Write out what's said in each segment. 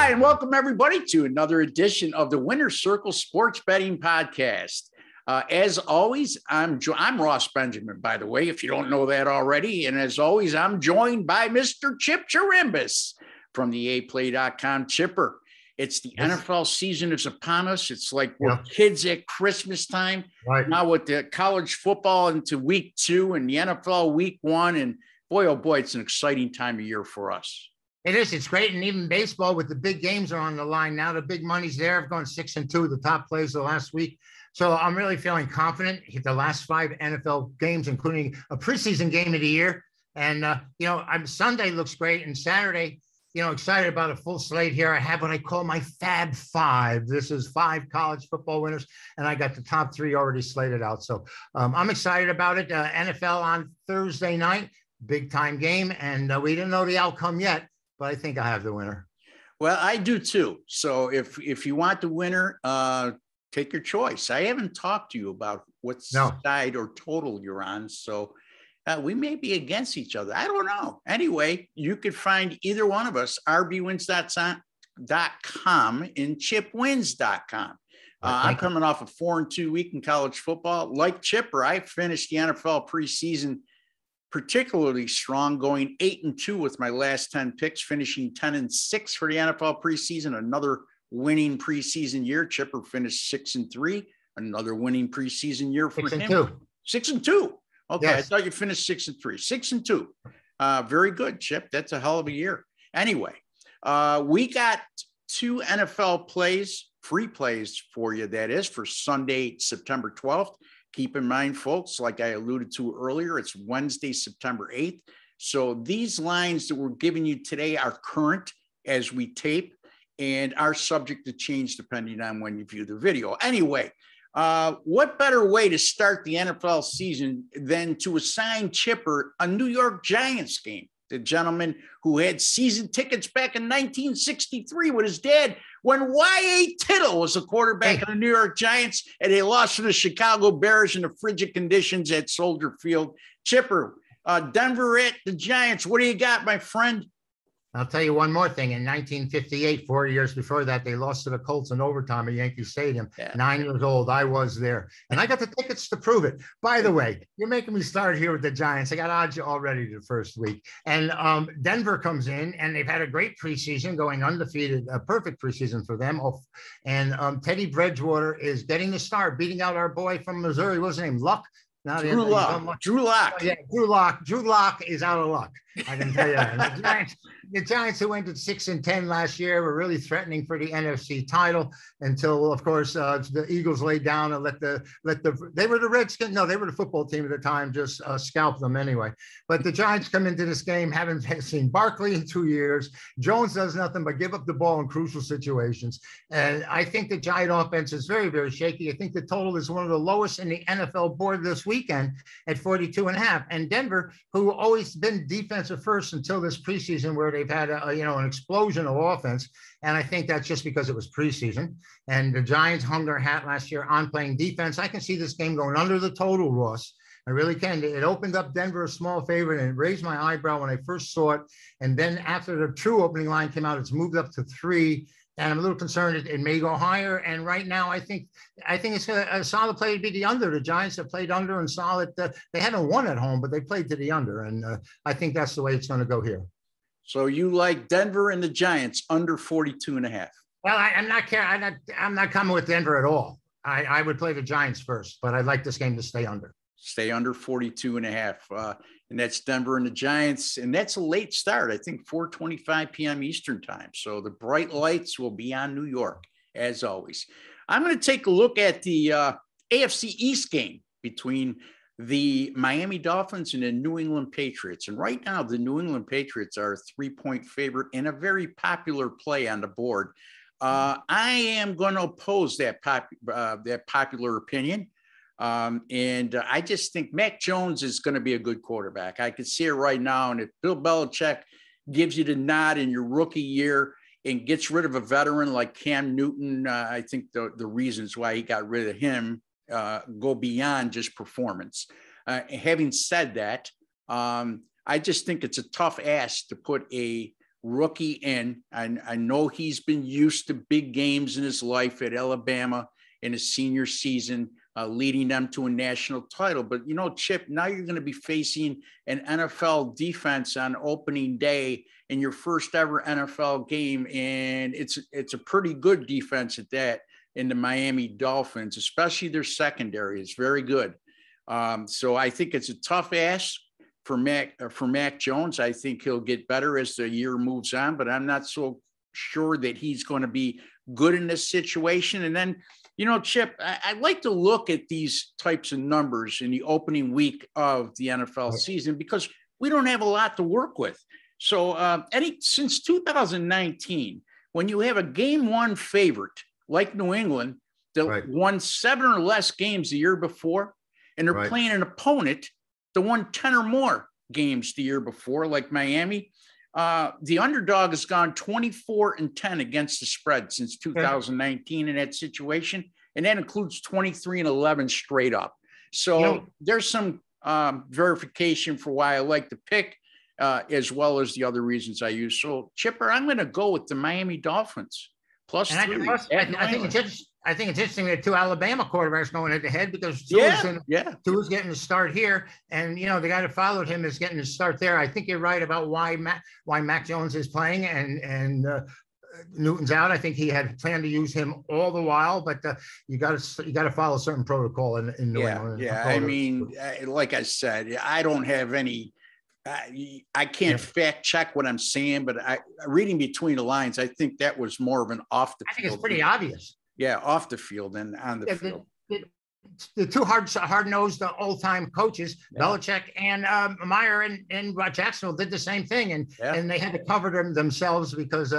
Hi, and welcome everybody to another edition of the Winners Circle Sports Betting Podcast. As always, I'm Ross Benjamin, by the way, if you don't know that already. And as always, I'm joined by Mr. Chip Chirimbes from the APlay.com Chipper. It's the NFL season is upon us. It's like we're kids at Christmas time. Right. Now with the college football into week two and the NFL week one. And boy, oh boy, it's an exciting time of year for us. It is. It's great. And even baseball with the big games are on the line now. The big money's there. I've gone 6-2, the top plays the last week. So I'm really feeling confident. Hit the last five NFL games, including a preseason game of the year. And, Sunday looks great. And Saturday, excited about a full slate here. I have what I call my Fab Five. This is five college football winners, and I got the top three already slated out. So I'm excited about it. NFL on Thursday night, big time game, and we didn't know the outcome yet, but I think I have the winner. Well, I do too. So if you want the winner, take your choice. I haven't talked to you about what side or total you're on, so. We may be against each other. I don't know. Anyway, you could find either one of us, RBWins.com and ChipWins.com. I'm coming off a 4-2 week in college football. Like Chipper, I finished the NFL preseason particularly strong, going 8-2 with my last 10 picks, finishing 10-6 for the NFL preseason. Another winning preseason year. Chipper finished 6-3. Another winning preseason year for him. 6-2. Okay, yes. I thought you finished 6-3. 6-2. Very good, Chip. That's a hell of a year. Anyway, we got two NFL plays, free plays for you, that is, for Sunday, September 12th. Keep in mind, folks, like I alluded to earlier, it's Wednesday, September 8th. So these lines that we're giving you today are current as we tape and are subject to change depending on when you view the video. Anyway, what better way to start the NFL season than to assign Chipper a New York Giants game? The gentleman who had season tickets back in 1963 with his dad when Y.A. Tittle was the quarterback of the New York Giants, and they lost to the Chicago Bears in the frigid conditions at Soldier Field. Chipper, Denver at the Giants. What do you got, my friend? I'll tell you one more thing. In 1958, 4 years before that, they lost to the Colts in overtime at Yankee Stadium. Yeah. 9 years old, I was there. And I got the tickets to prove it. By the way, you're making me start here with the Giants. I got odds already the first week. And Denver comes in, and they've had a great preseason, going undefeated, a perfect preseason for them. And Teddy Bridgewater is getting the start, beating out our boy from Missouri. What's his name? Luck? Drew Lock. Oh, yeah, Drew Lock. Drew Lock is out of luck. I can tell you that. The Giants, who ended 6-10 last year, were really threatening for the NFC title until, of course, the Eagles laid down and they were the Redskins. No, they were the football team at the time. Just scalped them anyway. But the Giants come into this game, haven't seen Barkley in 2 years. Jones does nothing but give up the ball in crucial situations. And I think the Giant offense is very, very shaky. I think the total is one of the lowest in the NFL board this weekend at 42.5. And Denver, who always been defensive first until this preseason, where they've had an explosion of offense. And I think that's just because it was preseason. And the Giants hung their hat last year on playing defense. I can see this game going under the total, Ross. I really can. It opened up Denver a small favorite, and it raised my eyebrow when I first saw it. And then after the true opening line came out, it's moved up to 3. And I'm a little concerned it may go higher. And right now, I think it's a solid play to be the under. The Giants have played under and solid. They haven't won at home, but they played to the under. And I think that's the way it's going to go here. So you like Denver and the Giants under 42.5? Well, I'm not care. I'm not coming with Denver at all. I would play the Giants first, but I'd like this game to stay under. Stay under 42.5. And that's Denver and the Giants. And that's a late start, I think 4:25 p.m. Eastern time. So the bright lights will be on New York, as always. I'm going to take a look at the AFC East game between the Miami Dolphins and the New England Patriots. And right now, the New England Patriots are a 3-point favorite and a very popular play on the board. I am going to oppose that popular opinion. I just think Mac Jones is going to be a good quarterback. I can see it right now. And if Bill Belichick gives you the nod in your rookie year and gets rid of a veteran like Cam Newton, I think the reasons why he got rid of him go beyond just performance. Having said that, I just think it's a tough ask to put a rookie in. I know he's been used to big games in his life at Alabama in his senior season, leading them to a national title. But, you know, Chip, now you're going to be facing an NFL defense on opening day in your first ever NFL game. And it's a pretty good defense at that in the Miami Dolphins, especially their secondary. It's very good. So I think it's a tough ask for Mac Jones. I think he'll get better as the year moves on, but I'm not so sure that he's going to be good in this situation. And then, you know, Chip, I like to look at these types of numbers in the opening week of the NFL season because we don't have a lot to work with. So since 2019, when you have a game one favorite like New England that won 7 or less games the year before, and they're playing an opponent that won 10 or more games the year before, like Miami, the underdog has gone 24-10 against the spread since 2019 in that situation, and that includes 23-11 straight up. So there's some verification for why I like the pick, as well as the other reasons I use. So, Chipper, I'm going to go with the Miami Dolphins plus 3. I think it's interesting that two Alabama quarterbacks going head to head because Tua's getting a start here, and you know the guy that followed him is getting a start there. I think you're right about why Mac Jones is playing and Newton's out. I think he had planned to use him all the while, but you got to follow certain protocol in New England. Yeah, I mean, like I said, I don't have any. I can't fact check what I'm saying, but reading between the lines, I think that was more of an off the. I think it's pretty obvious. Yeah, off the field and on the field. The two hard-nosed old-time coaches, Belichick and Meyer and Jacksonville, did the same thing, and they had to cover themselves because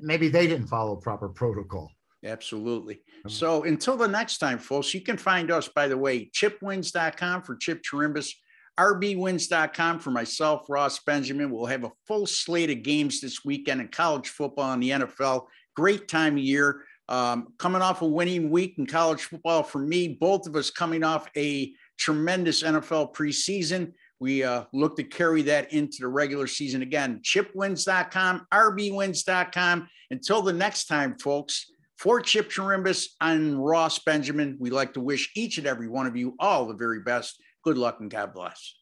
maybe they didn't follow proper protocol. Absolutely. So until the next time, folks, you can find us, by the way, ChipWins.com for Chip Chirimbes, RBWins.com for myself, Ross Benjamin. We'll have a full slate of games this weekend in college football and the NFL. Great time of year. Coming off a winning week in college football for me, both of us coming off a tremendous NFL preseason. We look to carry that into the regular season again. ChipWins.com, RBWins.com. Until the next time, folks, for Chip Chirimbes, I'm Ross Benjamin. We like to wish each and every one of you all the very best. Good luck and God bless.